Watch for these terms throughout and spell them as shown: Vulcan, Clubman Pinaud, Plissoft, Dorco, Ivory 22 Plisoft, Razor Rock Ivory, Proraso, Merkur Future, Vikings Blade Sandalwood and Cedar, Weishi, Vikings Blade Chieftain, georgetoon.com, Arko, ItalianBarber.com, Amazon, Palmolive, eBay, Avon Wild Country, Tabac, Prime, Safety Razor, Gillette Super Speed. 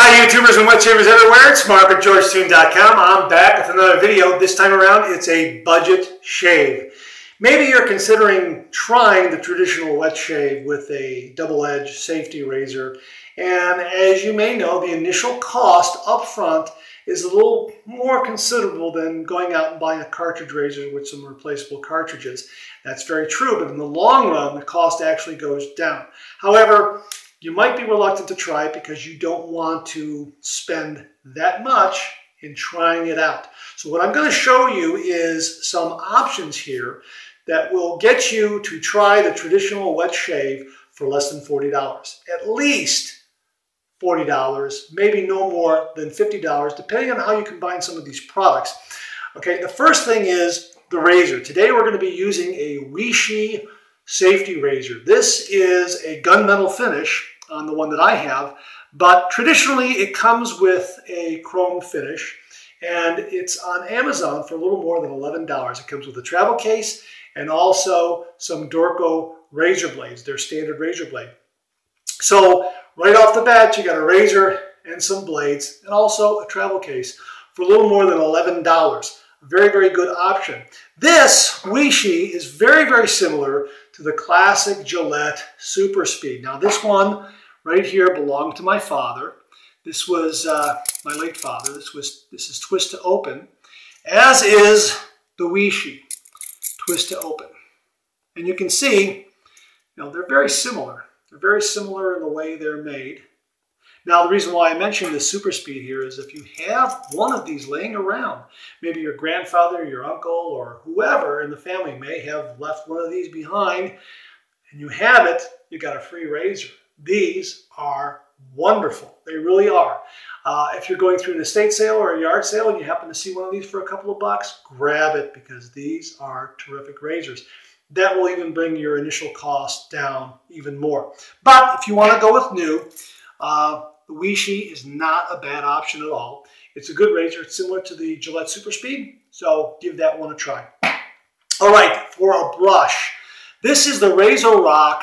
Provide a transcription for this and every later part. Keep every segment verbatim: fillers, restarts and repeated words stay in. Hi YouTubers and wet shavers everywhere, it's Mark at georgetoon dot com. I'm back with another video. This time around, it's a budget shave. Maybe you're considering trying the traditional wet shave with a double-edged safety razor. And as you may know, the initial cost up front is a little more considerable than going out and buying a cartridge razor with some replaceable cartridges. That's very true, but in the long run, the cost actually goes down. However, you might be reluctant to try it because you don't want to spend that much in trying it out. So what I'm going to show you is some options here that will get you to try the traditional wet shave for less than forty dollars. At least forty dollars, maybe no more than fifty dollars, depending on how you combine some of these products. Okay, the first thing is the razor. Today we're going to be using a Weishi safety razor. This is a gunmetal finish on the one that I have, but traditionally it comes with a chrome finish, and it's on Amazon for a little more than eleven dollars. It comes with a travel case and also some Dorco razor blades, their standard razor blade. So right off the bat, you got a razor and some blades and also a travel case for a little more than eleven dollars. A very, very good option. This Weishi is very, very similar to the classic Gillette Super Speed. Now this one right here belonged to my father. This was uh, my late father. This was this is twist to open, as is the Weishi twist to open. And you can see, you know, they're very similar. They're very similar in the way they're made. Now, the reason why I mentioned the Super Speed here is if you have one of these laying around, maybe your grandfather, your uncle, or whoever in the family may have left one of these behind, and you have it, you got a free razor. These are wonderful. They really are. Uh, if you're going through an estate sale or a yard sale and you happen to see one of these for a couple of bucks, grab it, because these are terrific razors. That will even bring your initial cost down even more. But if you want to go with new, uh, the Weishi is not a bad option at all. It's a good razor. It's similar to the Gillette Super Speed, so give that one a try. All right, for a brush, this is the Razor Rock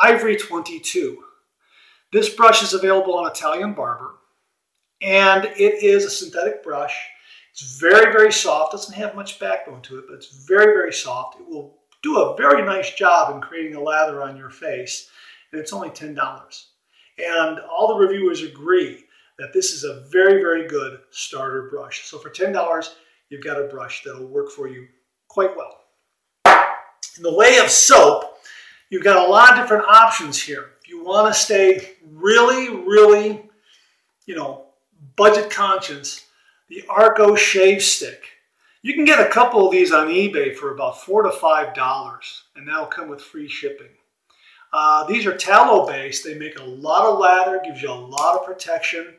Ivory twenty-two. This brush is available on Italian Barber, and it is a synthetic brush. It's very, very soft. Doesn't have much backbone to it, but it's very, very soft. It will do a very nice job in creating a lather on your face, and it's only ten dollars. And all the reviewers agree that this is a very, very good starter brush. So for ten dollars, you've got a brush that'll work for you quite well. In the way of soap, you've got a lot of different options here. If you want to stay really, really, you know, budget conscious, the Arko Shave Stick. You can get a couple of these on eBay for about four to five dollars, and that'll come with free shipping. Uh, these are tallow-based. They make a lot of lather, gives you a lot of protection.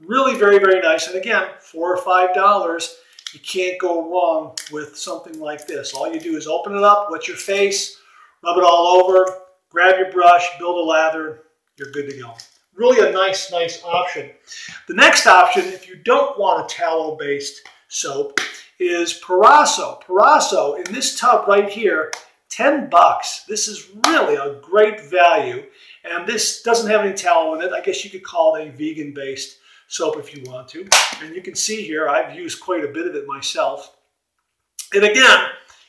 Really very, very nice. And again, four or five dollars, you can't go wrong with something like this. All you do is open it up, wet your face, rub it all over, grab your brush, build a lather, you're good to go. Really a nice, nice option. The next option, if you don't want a tallow-based soap, is Proraso. Proraso, in this tub right here, ten bucks. This is really a great value, and this doesn't have any tallow in it. I guess you could call it a vegan-based soap if you want to. And you can see here, I've used quite a bit of it myself. And again,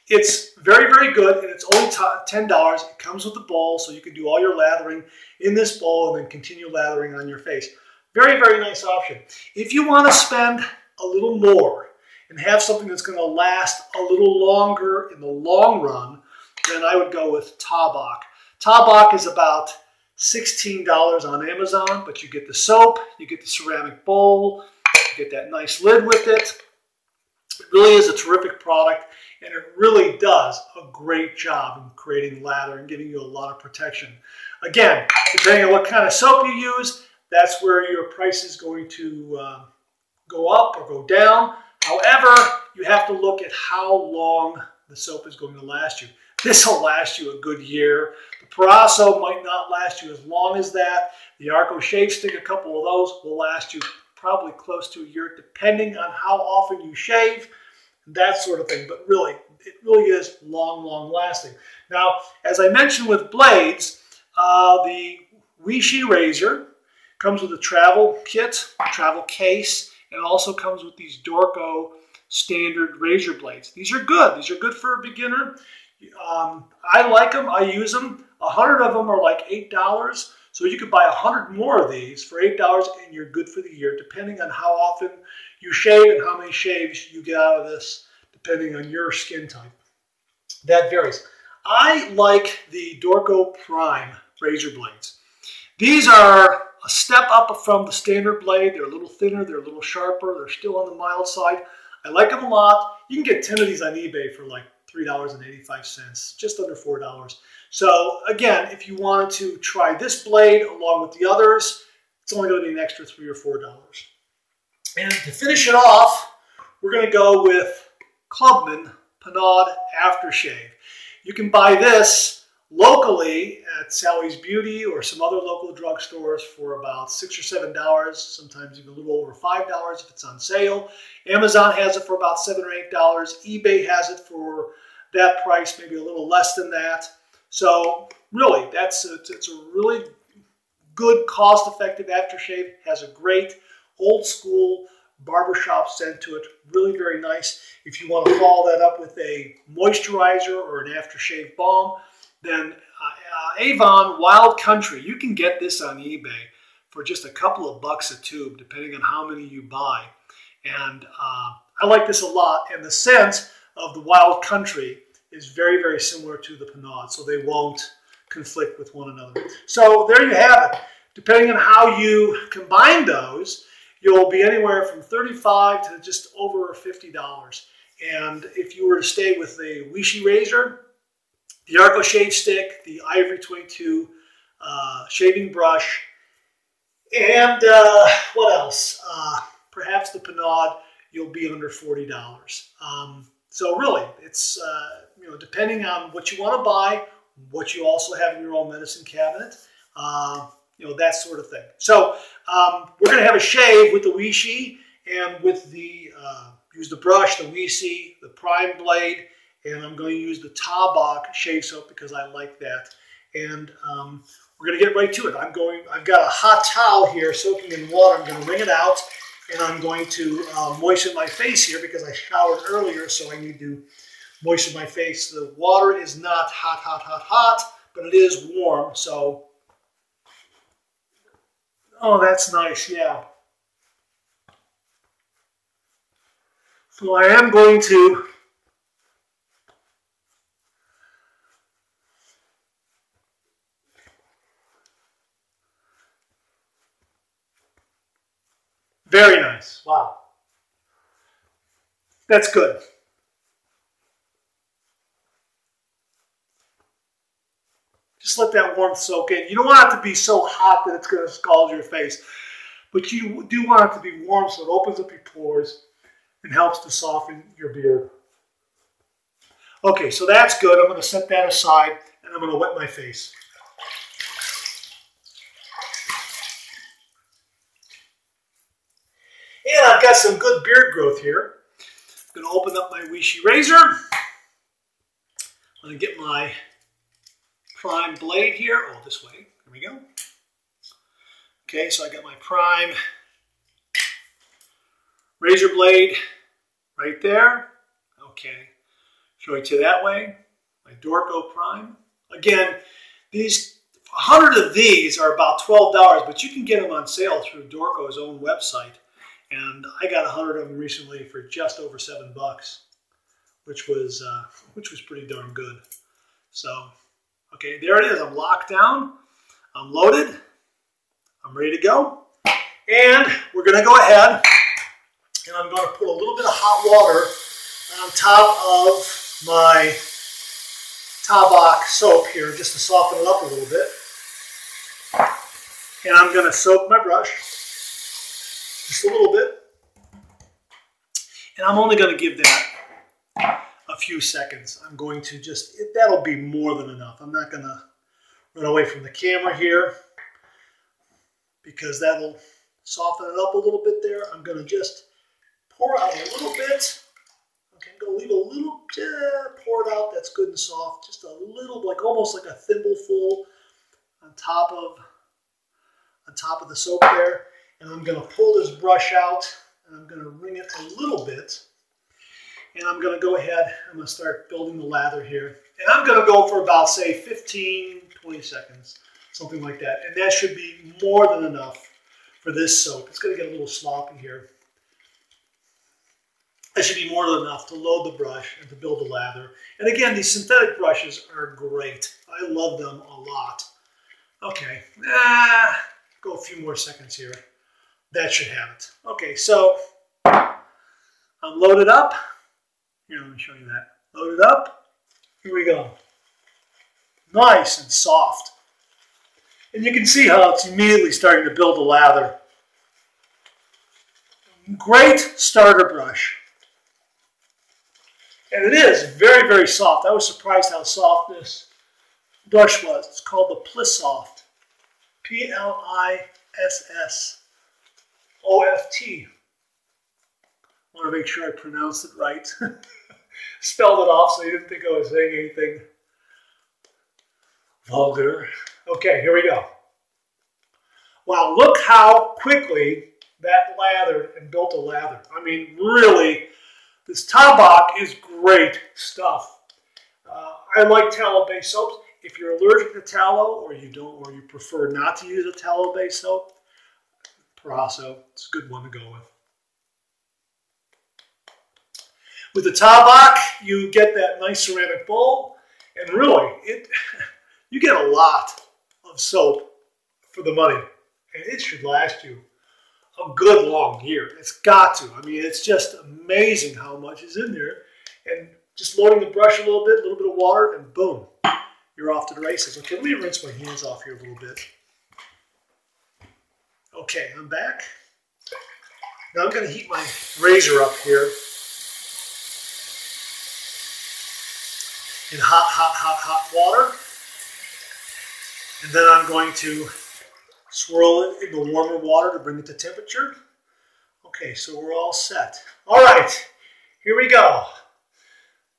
it's very, very good, and it's only ten dollars. It comes with a bowl, so you can do all your lathering in this bowl and then continue lathering on your face. Very, very nice option. If you want to spend a little more and have something that's going to last a little longer in the long run, then I would go with Tabac. Tabac is about sixteen dollars on Amazon, but you get the soap, you get the ceramic bowl, you get that nice lid with it. It really is a terrific product, and it really does a great job in creating lather and giving you a lot of protection. Again, depending on what kind of soap you use, that's where your price is going to uh, go up or go down. However, you have to look at how long the soap is going to last you. This will last you a good year. The Proraso might not last you as long as that. The Arko Shave Stick, a couple of those, will last you probably close to a year, depending on how often you shave, that sort of thing. But really, it really is long, long lasting. Now, as I mentioned with blades, uh, the Weishi razor Comes with a travel kit, travel case, and also comes with these Dorco standard razor blades. These are good. These are good for a beginner. Um, I like them. I use them. A hundred of them are like eight dollars. So you could buy a hundred more of these for eight dollars and you're good for the year, depending on how often you shave and how many shaves you get out of this, depending on your skin type. That varies. I like the Dorco Prime razor blades. These are a step up from the standard blade. They're a little thinner. They're a little sharper. They're still on the mild side. I like them a lot. You can get ten of these on eBay for like three dollars and eighty-five cents, just under four dollars. So again, if you wanted to try this blade along with the others, it's only going to be an extra three or four dollars. And to finish it off, we're going to go with Clubman Pinaud Aftershave. You can buy this locally at Sally's Beauty or some other local drugstores for about six or seven dollars, sometimes even a little over five dollars if it's on sale. Amazon has it for about seven or eight dollars. eBay has it for that price, maybe a little less than that. So really, that's a, it's a really good, cost-effective aftershave. Has a great old-school barbershop scent to it. Really very nice. If you want to follow that up with a moisturizer or an aftershave balm, then uh, uh, Avon Wild Country. You can get this on eBay for just a couple of bucks a tube, depending on how many you buy. And uh, I like this a lot. And the scent of the Wild Country is very, very similar to the Pinaud, so they won't conflict with one another. So there you have it. Depending on how you combine those, you'll be anywhere from thirty-five dollars to just over fifty dollars. And if you were to stay with the Weishi razor, the Arko shave stick, the Ivory twenty-two uh, shaving brush, and uh, what else? Uh, perhaps the Pinaud, you'll be under forty dollars. Um, so really, it's uh, you know, depending on what you want to buy, what you also have in your own medicine cabinet, uh, you know, that sort of thing. So um, we're going to have a shave with the Weishi and with the uh, use the brush, the Weishi, the Prime blade. And I'm going to use the Tabac shave soap because I like that. And um, we're going to get right to it. I'm going, I've got a hot towel here soaking in water. I'm going to wring it out, and I'm going to uh, moisten my face here because I showered earlier, so I need to moisten my face. The water is not hot, hot, hot, hot, but it is warm. So, oh, that's nice. Yeah. So I am going to very nice. Wow. That's good. Just let that warmth soak in. You don't want it to be so hot that it's going to scald your face, but you do want it to be warm so it opens up your pores and helps to soften your beard. Okay, so that's good. I'm going to set that aside, and I'm going to wet my face. And I've got some good beard growth here. I'm going to open up my Weishi razor. I'm going to get my Prime blade here. Oh, this way. Here we go. Okay, so I got my Prime razor blade right there. Okay, show it to you that way. My Dorco Prime. Again, these. A hundred of these are about twelve dollars, but you can get them on sale through Dorco's own website. And I got a hundred of them recently for just over seven bucks, which was uh, which was pretty darn good. So, okay, there it is. I'm locked down. I'm loaded. I'm ready to go. And we're going to go ahead, and I'm going to put a little bit of hot water on top of my Tabac soap here, just to soften it up a little bit. And I'm going to soak my brush just a little bit, and I'm only going to give that a few seconds. I'm going to just, it, that'll be more than enough. I'm not going to run away from the camera here because that'll soften it up a little bit there. I'm going to just pour out a little bit. Okay, I'm going to leave a little, uh, pour it out. That's good and soft. Just a little, like almost like a thimbleful on top of on top of the soap there, and I'm going to pull this brush out, and I'm going to wring it a little bit, and I'm going to go ahead, I'm going to start building the lather here, and I'm going to go for about, say, fifteen, twenty seconds, something like that, and that should be more than enough for this soap. It's going to get a little sloppy here. That should be more than enough to load the brush and to build the lather. And again, these synthetic brushes are great. I love them a lot. Okay, ah, go a few more seconds here. That should have it. Okay, so I'm loaded up. Here, let me show you that. Loaded up. Here we go. Nice and soft. And you can see how it's immediately starting to build a lather. Great starter brush. And it is very, very soft. I was surprised how soft this brush was. It's called the Plissoft. P L I S S O F T. I want to make sure I pronounced it right. Spelled it off so you didn't think I was saying anything vulgar. Okay, here we go. Wow, look how quickly that lathered and built a lather. I mean, really, this Tabac is great stuff. Uh, I like tallow-based soaps. If you're allergic to tallow, or you don't, or you prefer not to use a tallow-based soap, Proraso, it's a good one to go with. With the Tabac, you get that nice ceramic bowl, and really, it you get a lot of soap for the money, and it should last you a good long year. It's got to. I mean, it's just amazing how much is in there. And just loading the brush a little bit, a little bit of water, and boom, you're off to the races. Okay, let me rinse my hands off here a little bit. Okay, I'm back. Now I'm going to heat my razor up here in hot, hot, hot, hot water. And then I'm going to swirl it in the warmer water to bring it to temperature. Okay, so we're all set. All right, here we go.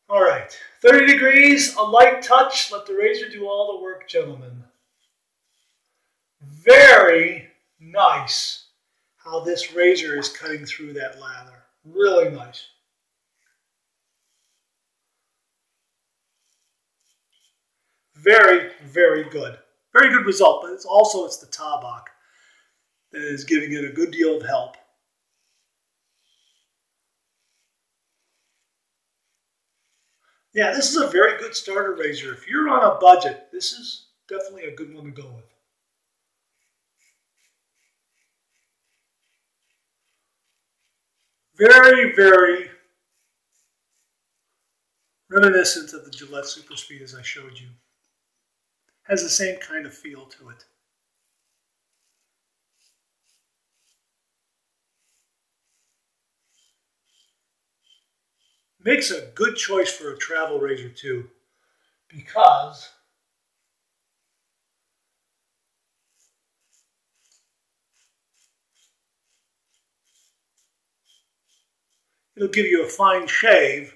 All right, thirty degrees, a light touch. Let the razor do all the work, gentlemen. Very nice how this razor is cutting through that lather. Really nice. Very, very good. Very good result, but it's also it's the Tabac that is giving it a good deal of help. Yeah, this is a very good starter razor. If you're on a budget, this is definitely a good one to go with. Very, very reminiscent of the Gillette Super Speed as I showed you. Has the same kind of feel to it. Makes a good choice for a travel razor too, because it'll give you a fine shave,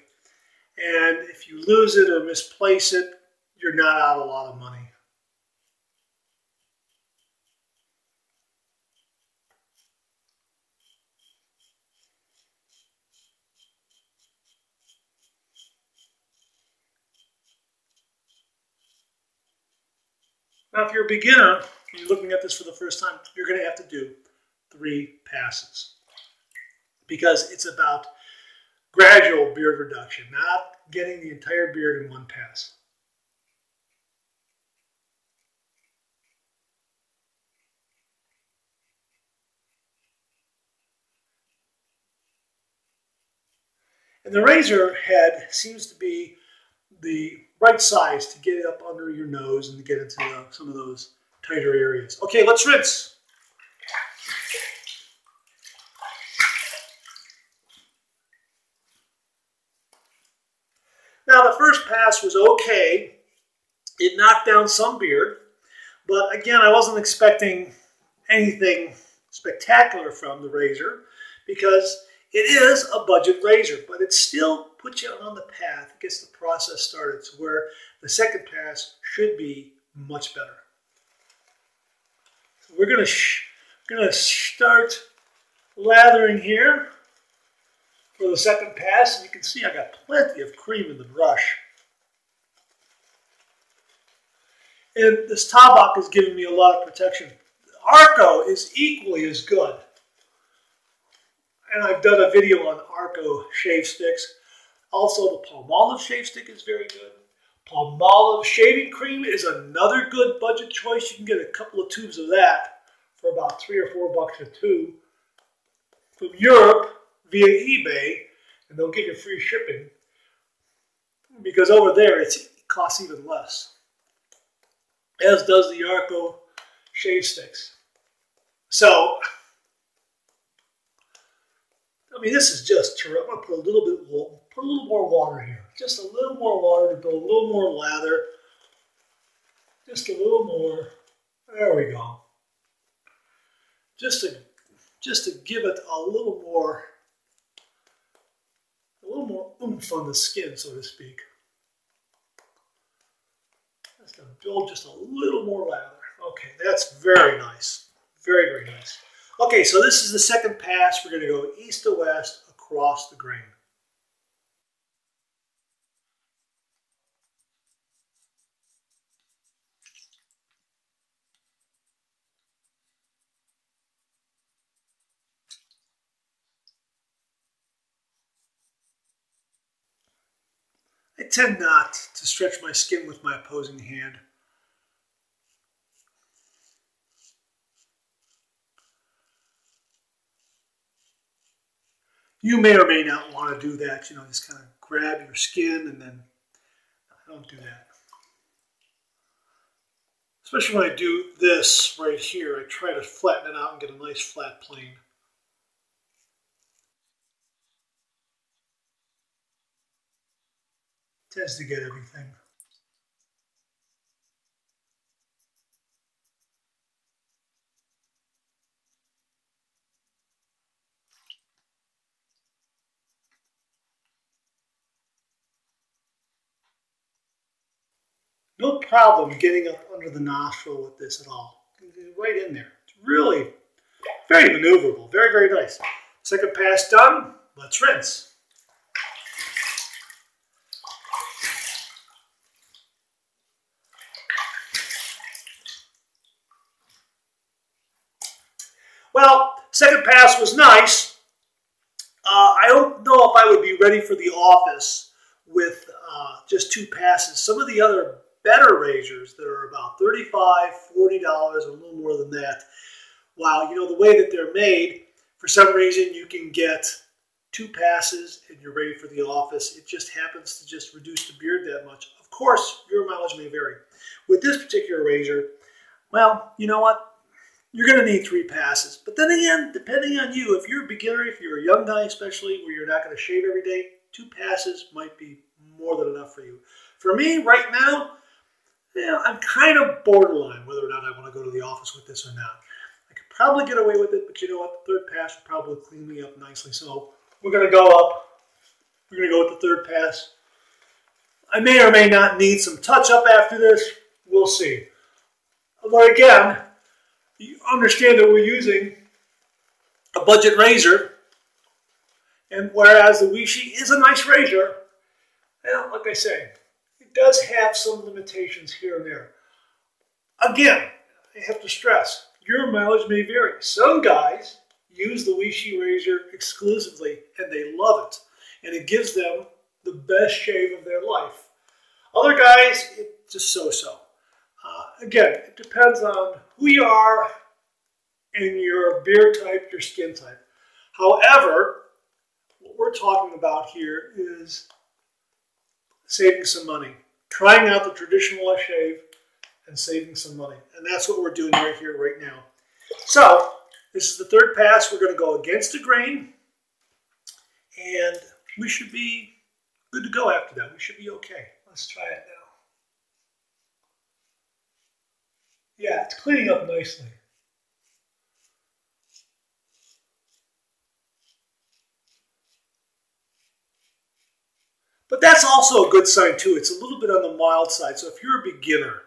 and if you lose it or misplace it, you're not out a lot of money. Now, if you're a beginner, and you're looking at this for the first time, you're going to have to do three passes because it's about gradual beard reduction, not getting the entire beard in one pass. And the razor head seems to be the right size to get it up under your nose and to get into the, some of those tighter areas. Okay, let's rinse. Now, the first pass was okay. It knocked down some beard, but again, I wasn't expecting anything spectacular from the razor because it is a budget razor, but it still puts you on the path. It gets the process started to where the second pass should be much better. So We're gonna sh gonna start lathering here for the second pass, and you can see I got plenty of cream in the brush. And this Tabac is giving me a lot of protection. Arko is equally as good. And I've done a video on Arko shave sticks. Also, the Palmolive shave stick is very good. Palmolive shaving cream is another good budget choice. You can get a couple of tubes of that for about three or four bucks a tube from Europe via eBay, and they'll give you free shipping because over there it's, it costs even less, as does the Arko shave sticks. So, I mean, this is just terrific. I'm gonna put a little bit, put a little more water here. Just a little more water to build a little more lather. Just a little more. There we go. Just to, just to give it a little more, a little more oomph on the skin, so to speak. Just gonna build just a little more lather. Okay, that's very nice. Very, very nice. Okay, so this is the second pass. We're going to go east to west across the grain. I tend not to stretch my skin with my opposing hand. You may or may not want to do that, you know, just kind of grab your skin and then don't do that. Especially when I do this right here, I try to flatten it out and get a nice flat plane. It tends to get everything. No problem getting up under the nostril with this at all. Right in there. It's really very maneuverable. Very, very nice. Second pass done. Let's rinse. Well, second pass was nice. Uh, I don't know if I would be ready for the office with uh, just two passes. Some of the other better razors that are about thirty-five, forty dollars, a little more than that. Wow, you know, the way that they're made, for some reason you can get two passes and you're ready for the office. It just happens to just reduce the beard that much. Of course, your mileage may vary. With this particular razor, well, you know what? You're going to need three passes. But then again, depending on you, if you're a beginner, if you're a young guy especially, where you're not going to shave every day, two passes might be more than enough for you. For me, right now, yeah, I'm kind of borderline whether or not I want to go to the office with this or not. I could probably get away with it, but you know what? The third pass will probably clean me up nicely. So we're going to go up. We're going to go with the third pass. I may or may not need some touch-up after this. We'll see. Although, again, you understand that we're using a budget razor. And whereas the Weishi is a nice razor, well, like I say, does have some limitations here and there. Again, I have to stress, your mileage may vary. Some guys use the Weishi razor exclusively and they love it, and it gives them the best shave of their life. Other guys, it's just so-so. Uh, again, it depends on who you are and your beard type, your skin type. However, what we're talking about here is saving some money. Trying out the traditional shave and saving some money. And that's what we're doing right here, right now. So, this is the third pass. We're going to go against the grain. And we should be good to go after that. We should be okay. Let's try it now. Yeah, it's cleaning up nicely. But that's also a good sign, too. It's a little bit on the mild side. So if you're a beginner,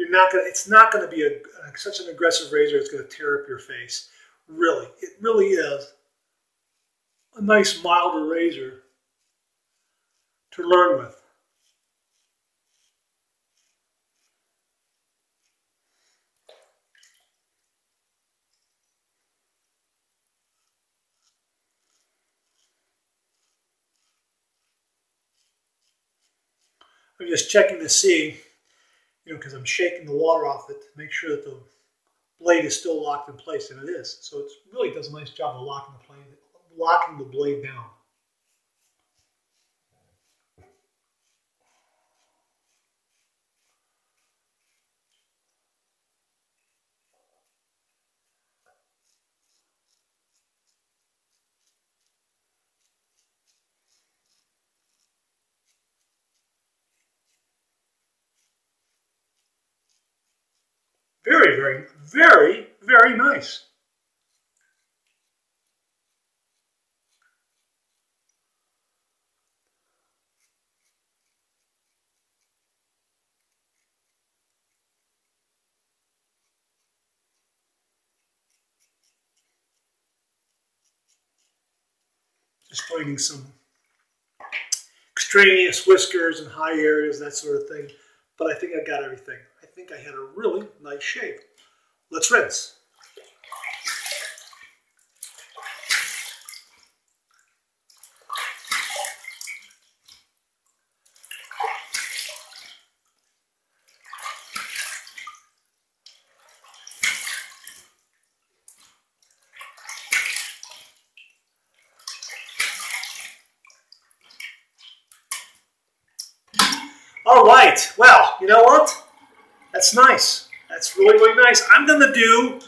You're not gonna, it's not going to be a, a, such an aggressive razor. It's going to tear up your face. Really, it really is a nice, milder razor to learn with. I'm just checking to see, you know, because I'm shaking the water off it to make sure that the blade is still locked in place, and it is. So it really does a nice job of locking the blade, locking the blade down. Very, very, very, very nice. Just finding some extraneous whiskers and high areas, that sort of thing. But I think I got everything. I think I had a really nice shave. Let's rinse. All right. Well, you know what? That's nice. That's really, really nice. I'm going to do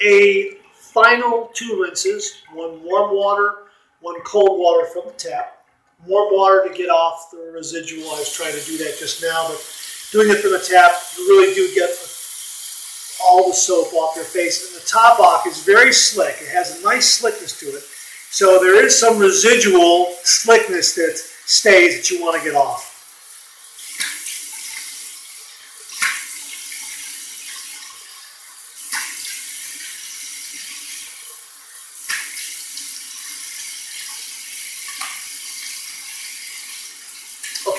a final two rinses, one warm water, one cold water from the tap. Warm water to get off the residual. I was trying to do that just now, but doing it from the tap, you really do get all the soap off your face. And the Tabac is very slick. It has a nice slickness to it. So there is some residual slickness that stays that you want to get off.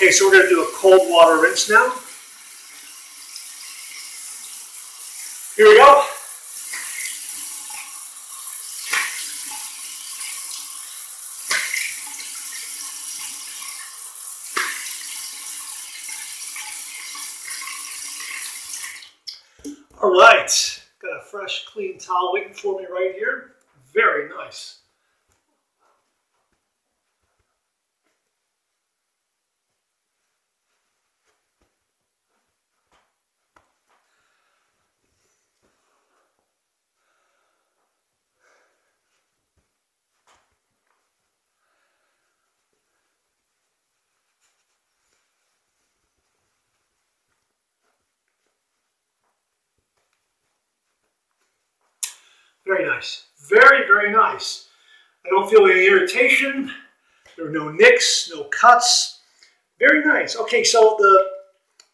Okay, so we're going to do a cold water rinse now. Here we go. All right, got a fresh, clean towel waiting for me right here. Very nice. Very nice. Very, very nice. I don't feel any irritation. There are no nicks, no cuts. Very nice. Okay, so the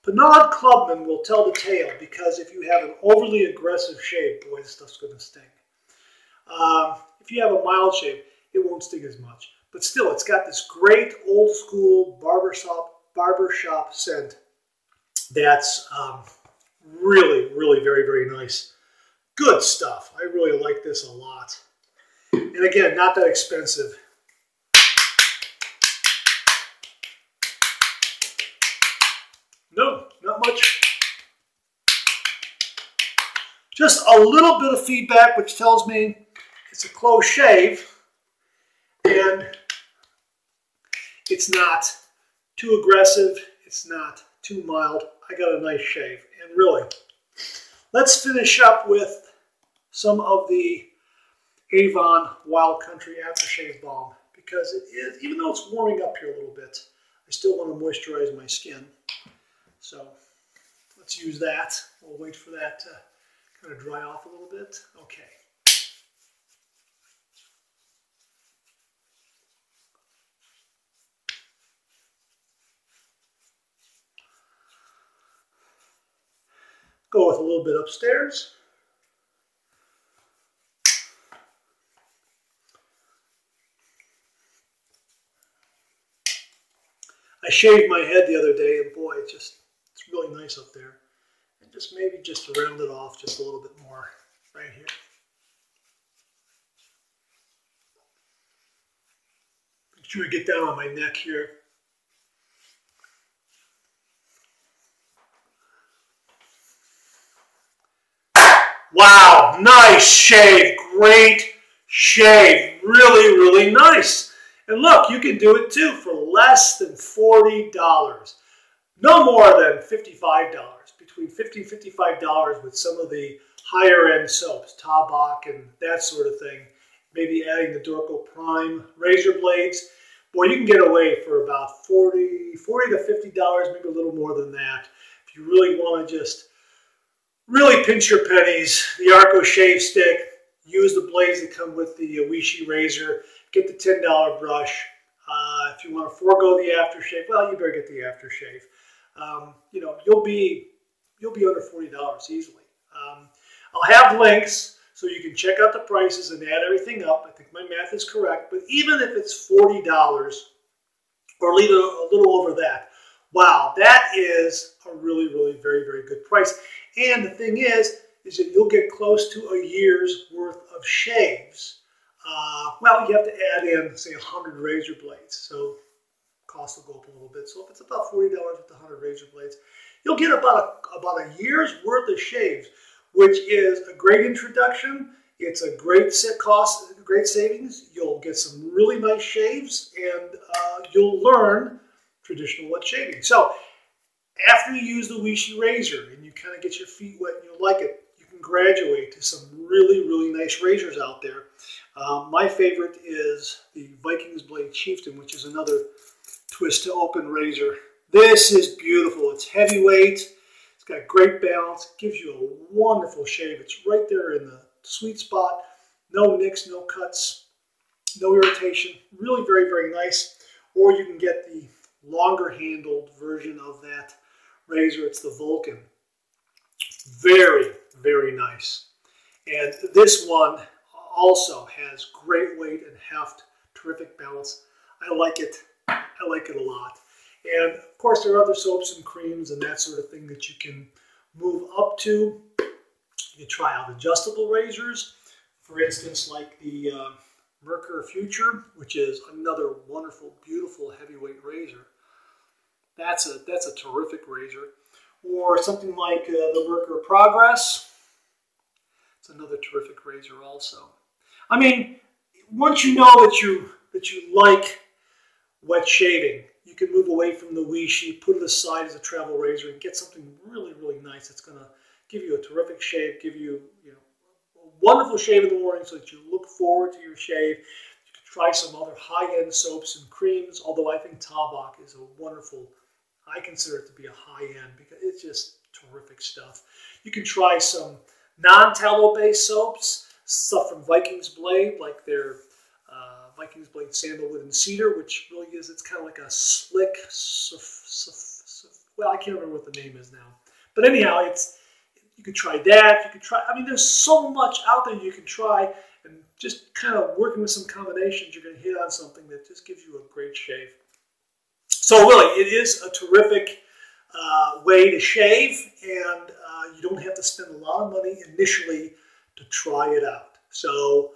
Pinaud Clubman will tell the tale, because if you have an overly aggressive shave, boy, this stuff's going to sting. Um, if you have a mild shave, it won't sting as much. But still, it's got this great old-school barbershop, barbershop scent that's um, really, really very, very nice. Good stuff. I really like this a lot. And again, not that expensive. No, not much. Just a little bit of feedback, which tells me it's a close shave and it's not too aggressive. It's not too mild. I got a nice shave, and really, let's finish up with some of the Avon Wild Country Aftershave Balm, because it is, even though it's warming up here a little bit, I still want to moisturize my skin. So let's use that. We'll wait for that to kind of dry off a little bit. Okay. Go with a little bit upstairs. I shaved my head the other day, and boy, it's just, it's really nice up there. And just maybe just to round it off just a little bit more right here. Make sure I get down on my neck here. Wow, nice shave, great shave, really, really nice. And look, you can do it too for less than forty dollars. No more than fifty-five dollars, between fifty dollars and fifty-five dollars with some of the higher end soaps, Tabac and that sort of thing. Maybe adding the Dorco Prime razor blades. Boy, you can get away for about forty, forty to fifty dollars, maybe a little more than that. If you really want to just really pinch your pennies, the Arko shave stick, use the blades that come with the Weishi razor. Get the ten dollar brush. Uh, if you want to forego the aftershave, well, you better get the aftershave. Um, you know, you'll be you'll be under forty dollars easily. Um, I'll have links so you can check out the prices and add everything up. I think my math is correct, but even if it's forty dollars or a little, a little over that, wow, that is a really, really very, very good price. And the thing is, is that you'll get close to a year's worth of shaves. Uh, well, you have to add in, say, one hundred razor blades, so cost will go up a little bit. So if it's about forty dollars with one hundred razor blades, you'll get about a, about a year's worth of shaves, which is a great introduction. It's a great cost, great savings. You'll get some really nice shaves, and uh, you'll learn traditional wet shaving. So after you use the Weishi razor and you kind of get your feet wet and you like it, you can graduate to some really, really nice razors out there. Um, my favorite is the Vikings Blade Chieftain, which is another twist to open razor. This is beautiful. It's heavyweight. It's got great balance. It gives you a wonderful shave. It's right there in the sweet spot. No nicks, no cuts, no irritation. Really very, very nice. Or you can get the longer handled version of that razor. It's the Vulcan. Very, very nice. And this one also has great weight and heft, terrific balance. I like it. I like it a lot. And of course, there are other soaps and creams and that sort of thing that you can move up to. You can try out adjustable razors, for instance, like the uh, Merkur Future, which is another wonderful, beautiful heavyweight razor. That's a that's a terrific razor, or something like uh, the Merkur Progress. It's another terrific razor, also. I mean, once you know that you that you like wet shaving, you can move away from the Weishi, put it aside as a travel razor, and get something really, really nice. It's going to give you a terrific shave, give you you know a wonderful shave in the morning, so that you look forward to your shave. You can try some other high-end soaps and creams. Although I think Tabac is a wonderful, I consider it to be a high-end because it's just terrific stuff. You can try some non-tallow-based soaps, stuff from Vikings Blade, like their uh, Vikings Blade Sandalwood and Cedar, which really is, it's kind of like a slick, suf, suf, suf, well, I can't remember what the name is now. But anyhow, it's you could try that, you could try, I mean, there's so much out there you can try, and just kind of working with some combinations, you're going to hit on something that just gives you a great shave. So really, it is a terrific uh, way to shave, and you don't have to spend a lot of money initially to try it out. So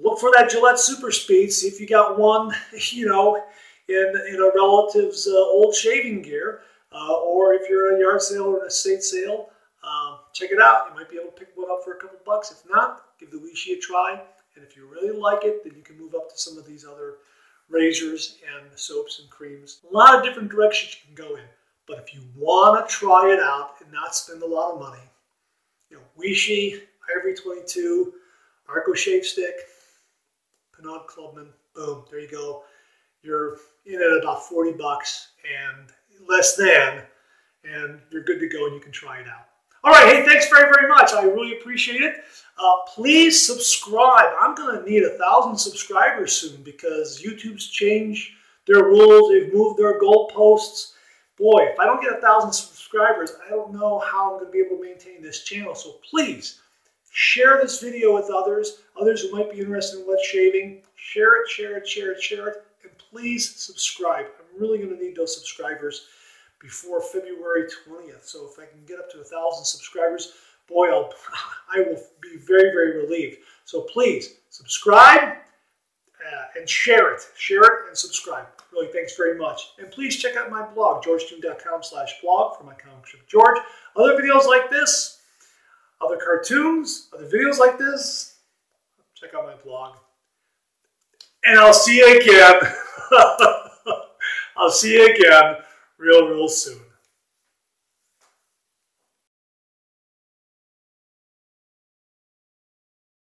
look for that Gillette Super Speed. See if you got one, you know, in, in a relative's uh, old shaving gear. Uh, or if you're at a yard sale or an estate sale, um, check it out. You might be able to pick one up for a couple bucks. If not, give the Weishi a try. And if you really like it, then you can move up to some of these other razors and soaps and creams. A lot of different directions you can go in. But if you want to try it out and not spend a lot of money, you know, Weishi, Ivory twenty-two, Arko Shave Stick, Pinaud Clubman, boom, there you go. You're in at about forty bucks and less than, and you're good to go and you can try it out. All right, hey, thanks very, very much. I really appreciate it. Uh, please subscribe. I'm going to need a thousand subscribers soon because YouTube's changed their rules. They've moved their goalposts. Boy, if I don't get a thousand subscribers, subscribers, I don't know how I'm going to be able to maintain this channel. So please share this video with others, others who might be interested in wet shaving. Share it, share it, share it, share it, and please subscribe. I'm really going to need those subscribers before February twentieth. So if I can get up to a thousand subscribers, boy, I'll, I will be very, very relieved. So please subscribe. Uh, and share it. Share it and subscribe. Really, thanks very much. And please check out my blog, georgetoon dot com slash blog, for my comic strip George. Other videos like this, other cartoons, other videos like this, check out my blog. And I'll see you again. I'll see you again real, real soon.